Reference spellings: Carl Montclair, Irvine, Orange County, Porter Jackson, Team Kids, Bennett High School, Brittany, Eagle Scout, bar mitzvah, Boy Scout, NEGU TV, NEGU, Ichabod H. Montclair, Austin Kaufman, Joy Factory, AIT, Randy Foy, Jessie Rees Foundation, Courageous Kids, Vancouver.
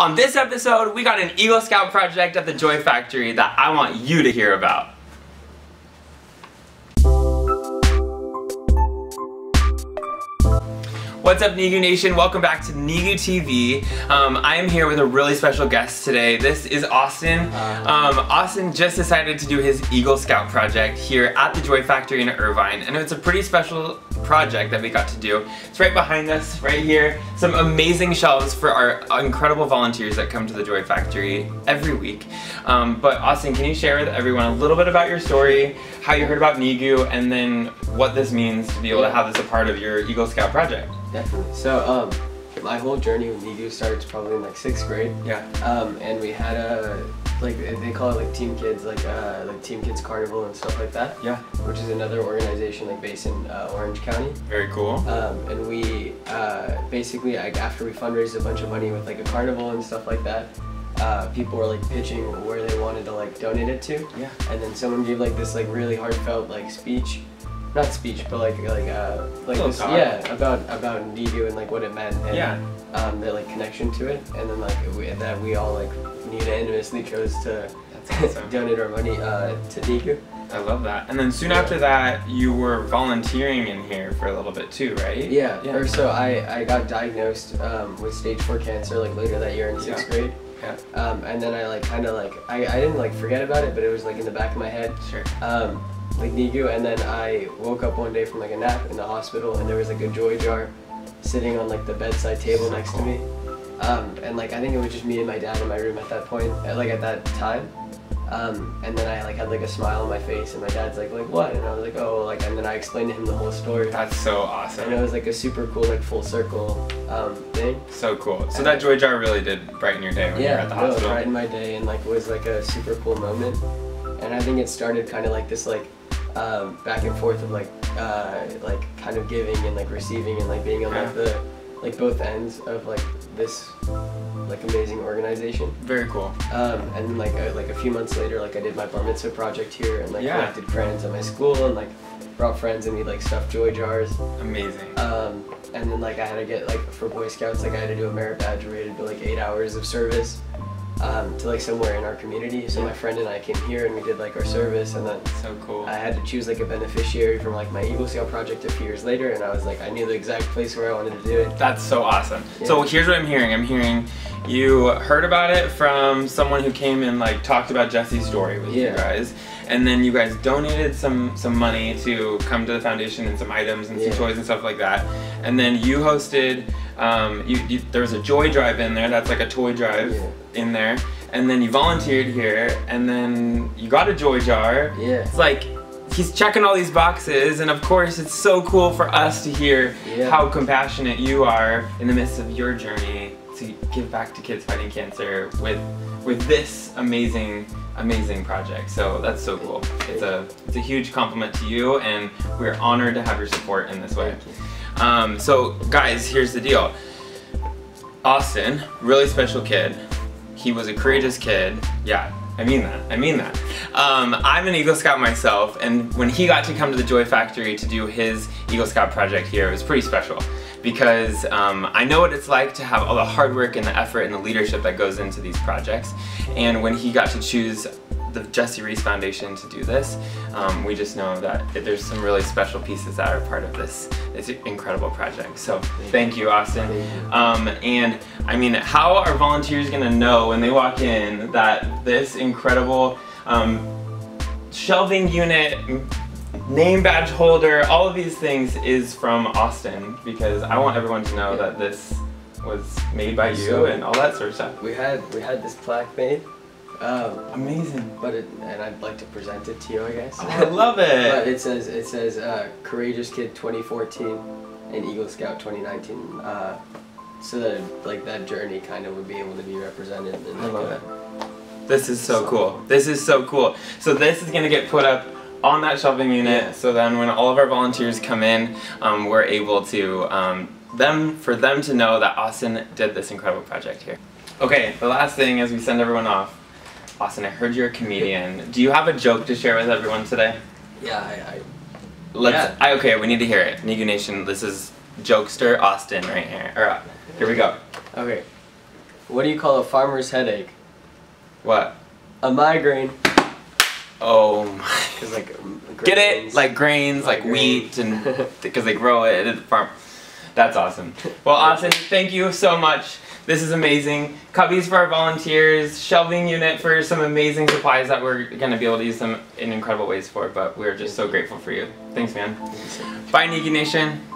On this episode, we got an Eagle Scout project at the Joy Factory that I want you to hear about. What's up, NEGU Nation? Welcome back to NEGU TV. I am here with a really special guest today. This is Austin. Austin just decided to do his Eagle Scout project here at the Joy Factory in Irvine, and it's a pretty special project that we got to do. It's right behind us, right here. Some amazing shelves for our incredible volunteers that come to the Joy Factory every week. But Austin, can you share with everyone a little bit about your story, how you heard about NEGU, and then what this means to be able to have this a part of your Eagle Scout project? Definitely. So my whole journey with NEGU started probably in like 6th grade. Yeah. And we had a, like they call it like Team Kids, like Team Kids Carnival and stuff like that. Yeah. Which is another organization like based in Orange County. Very cool. And we basically, like, after we fundraised a bunch of money with like a carnival and stuff like that, people were like pitching where they wanted to like donate it to. Yeah. And then someone gave like this like really heartfelt like speech. Not speech, but like this, yeah, about NEGU and like what it meant, and yeah, their like connection to it, and then like we all like unanimously chose to donate our money to NEGU. I love that. And then soon after that, you were volunteering in here for a little bit too, right? Yeah. Or so I got diagnosed with stage 4 cancer like later that year in 6th grade. Yeah. And then I like kind of like I didn't like forget about it, but it was like in the back of my head. Sure. Like NEGU, and then I woke up one day from like a nap in the hospital, and there was like a joy jar sitting on like the bedside table next to me, and like I think it was just me and my dad in my room at that point, at that time, and then I like had like a smile on my face, and my dad's like what, and I was like oh, like, and then I explained to him the whole story. That's so awesome. And it was like a super cool like full circle thing. So cool. So and that joy jar really did brighten your day when you were at the hospital. Yeah, it brightened my day, and like was like a super cool moment, and I think it started kind of like this like back and forth of like kind of giving and like receiving and like being on like the both ends of like this like amazing organization. Very cool. And then like a few months later, like I did my bar mitzvah project here, and like collected friends at my school, and like brought friends and we like stuffed joy jars. Amazing. And then like I had to get like for Boy Scouts, like I had to do a merit badge where we had to do like 8 hours of service. To like somewhere in our community, so my friend and I came here and we did like our service, and then so cool. I had to choose like a beneficiary from like my Eagle Scout project a few years later, and I was like I knew the exact place where I wanted to do it. That's so awesome. Yeah. So here's what I'm hearing. I'm hearing you heard about it from someone who came and like talked about Jessie's story with you guys, and then you guys donated some money to come to the foundation and some items and some toys and stuff like that, and then you hosted there was a joy drive in there, that's like a toy drive in there, and then you volunteered here, and then you got a joy jar. Yeah. It's like he's checking all these boxes, and of course it's so cool for us to hear how compassionate you are in the midst of your journey to give back to kids fighting cancer with this amazing project. So that's so cool. It's a huge compliment to you, and we're honored to have your support in this way. So guys, here's the deal. Austin, really special kid. He was a courageous kid. Yeah, I mean that. I mean that. I'm an Eagle Scout myself, and when he got to come to the Joy Factory to do his Eagle Scout project here, it was pretty special, because I know what it's like to have all the hard work and the effort and the leadership that goes into these projects. And when he got to choose the Jessie Rees Foundation to do this, we just know that there's some really special pieces that are part of this incredible project. So thank you, Austin. Thank you. And I mean, how are volunteers gonna know when they walk in that this incredible shelving unit, name badge holder, all of these things is from Austin? Because I want everyone to know that this was made by you, so, and all that sort of stuff. We had this plaque made. Amazing. But and I'd like to present it to you, I guess. Oh, I love it. But it says Courageous Kid 2014 and Eagle Scout 2019. So that like that journey kind of would be able to be represented. In, like, I love it. This is so cool. This is so cool. So this is gonna get put up on that shelving unit. Yeah. So then when all of our volunteers come in, we're able to for them to know that Austin did this incredible project here. Okay, the last thing as we send everyone off. Austin, I heard you're a comedian. Do you have a joke to share with everyone today? Yeah, okay, we need to hear it. NEGU Nation, this is jokester Austin right here. All right, here we go. Okay. What do you call a farmer's headache? What? A migraine. Oh my. Like, get it? Like grains, like wheat, and because they grow it at the farm. That's awesome. Well, Austin, thank you so much. This is amazing. Cubbies for our volunteers, shelving unit for some amazing supplies that we're going to be able to use them in incredible ways for, but we're just so grateful for you. Thanks, man. Bye, NEGU Nation.